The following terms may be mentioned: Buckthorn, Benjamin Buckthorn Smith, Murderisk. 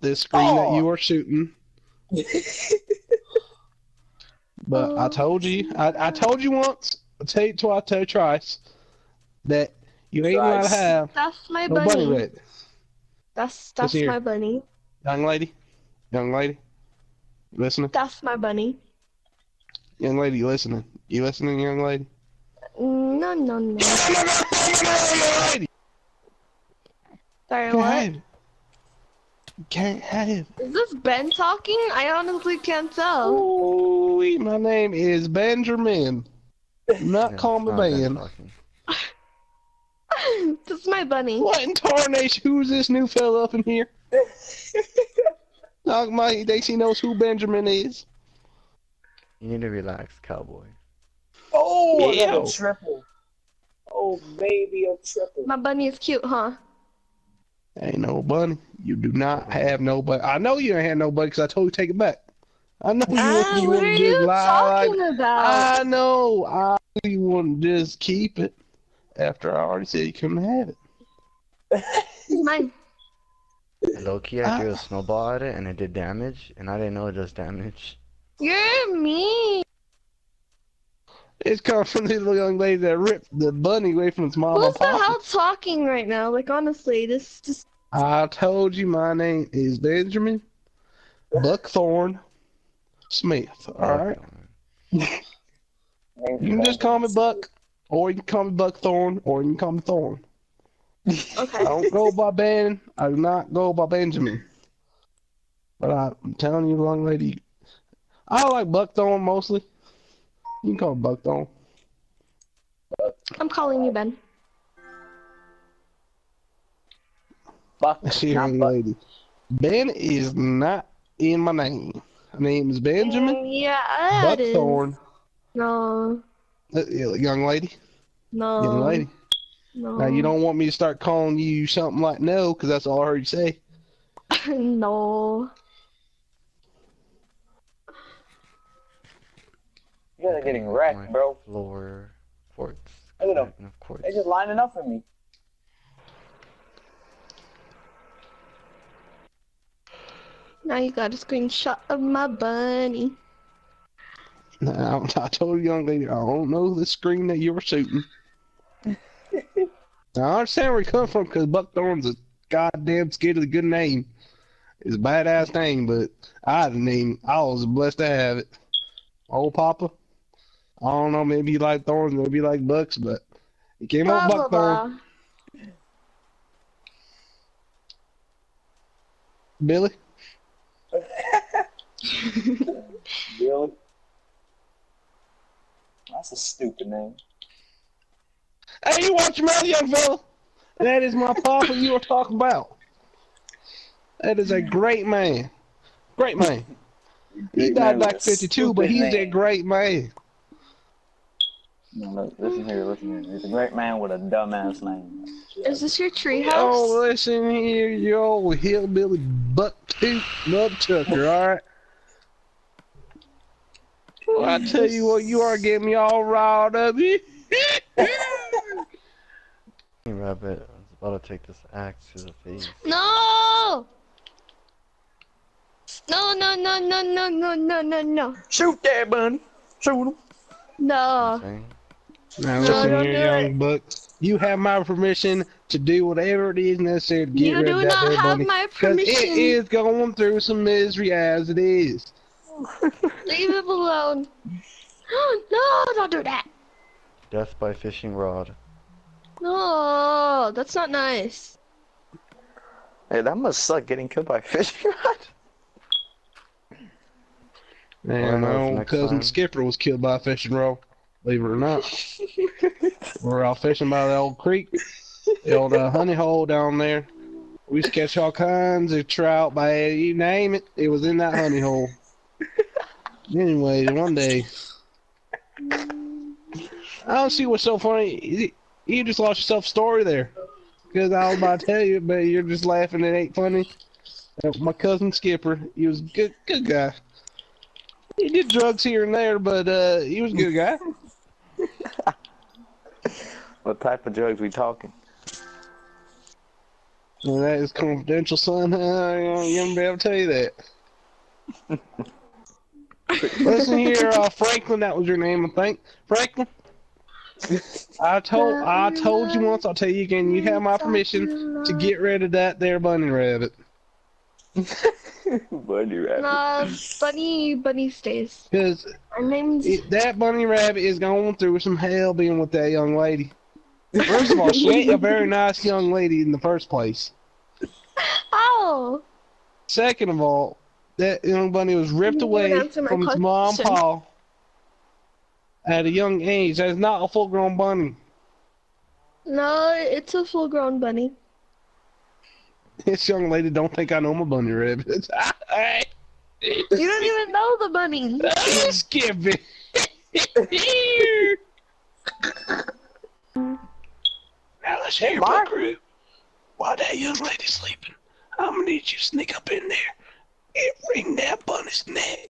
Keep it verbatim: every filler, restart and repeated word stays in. This screen oh. that you are shooting. But I told you, I, I told you once, I tell you twice, I tell you twice, that you ain't gonna have that's my no bunny. bunny with it. That's that's my bunny. Young lady, young lady, listening. That's my bunny. Young lady, you listening? You listening, young lady? No, no, no. Sorry, Go what? Ahead. Can't have it. Is this Ben talking? I honestly can't tell. Ooh, my name is Benjamin. Not yeah, call me Ben. Ben this is my bunny. What in tarnation? Who's this new fella up in here? Dog my thinks he knows who Benjamin is. You need to relax, cowboy. Oh, yeah. I got a triple. Oh, baby, a triple. My bunny is cute, huh? Ain't no bunny. You do not have no bunny. I know you ain't have no bunny because I told you to take it back. I know you ah, wouldn't, you wouldn't just lie. What are you talking about? I know. I knew you wouldn't just keep it after I already said you couldn't have it. Mine. Low-key, I threw a snowball at it and it did damage, and I didn't know it does damage. You're mean. It's coming from the little young lady that ripped the bunny away from its mom. Who's the hell talking right now? Like, honestly, this just... I told you my name is Benjamin Buckthorn Smith, alright? You can just call me Buck, or you can call me Buckthorn, or you can call me Thorn. Okay. I don't go by Ben, I do not go by Benjamin. But I'm telling you, young lady, I like Buckthorn mostly. You can call him Buckthorn. I'm calling you Ben. Buck, she young Buck. Lady. Ben is not in my name. My name is Benjamin. Mm, yeah, Buckthorn. No. Uh, young lady. No. Young lady. No. Now you don't want me to start calling you something like no, because that's all I heard you say. No. You guys are getting wrecked, bro. Floor, quartz. Look at them. They're just lining up for me. Now you got a screenshot of my bunny. Now I told you, young lady, I don't know the screen that you were shooting. Now I understand where you come from because Buckthorn's a goddamn skid of a good name. It's a badass name, but I didn't name. I was blessed to have it. Old Papa. I don't know, maybe you like thorns, maybe you like bucks, but he came blah, on Buckthorn. Billy? Billy? That's a stupid name. Hey, you watch your mouth, young fella! That is my Papa you were talking about. That is a great man. Great man. He died like fifty-two, but he's a great man. No, look, listen here, listen here. He's a great man with a dumbass name. Is this your treehouse? Oh, listen here, you old hillbilly buck-toot nub-tucker, alright? Well, I tell you what, you are getting me all riled up. Hey, Rabbit, I was about to take this axe to the face. No! No, no, no, no, no, no, no, no, no. Shoot that bunny. Shoot him. No. Now listen no, here, young it. Buck. You have my permission to do whatever it is necessary to get you rid of that bunny. You do not have my permission. Because it is going through some misery as it is. Leave it alone. No, don't do that. Death by fishing rod. No, that's not nice. Hey, that must suck getting killed by fishing rod. Man, my own cousin time. Skipper was killed by a fishing rod, believe it or not. We were out fishing by the old creek, the old uh, honey hole down there. We used to catch all kinds of trout by, you name it, it was in that honey hole. Anyway, one day, I don't see what's so funny. You just lost yourself a story there. Because I was about to tell you, but you're just laughing, it ain't funny. My cousin Skipper, he was a good, good guy. He did drugs here and there, but uh, he was a good guy. What type of drugs we talking? Well, that is confidential, son. I ain't gonna be able to tell you that. Listen here, uh, Franklin. That was your name, I think. Franklin. I told I told you once. I'll tell you again. You have my permission to get rid of that there bunny rabbit. Bunny rabbit. Nah, bunny bunny stays. Cause our name's... It, that bunny rabbit is going through some hell being with that young lady. First of all, she ain't a very nice young lady in the first place. Oh. Second of all, that young bunny was ripped away from question. his mom and pa at a young age. That is not a full-grown bunny. No, it's a full-grown bunny. This young lady don't think I know my bunny rabbit. You don't even know the bunny. Skip it. Now let's hear my group. While that young lady's sleeping, I'm gonna need you to sneak up in there and wring that bunny's neck.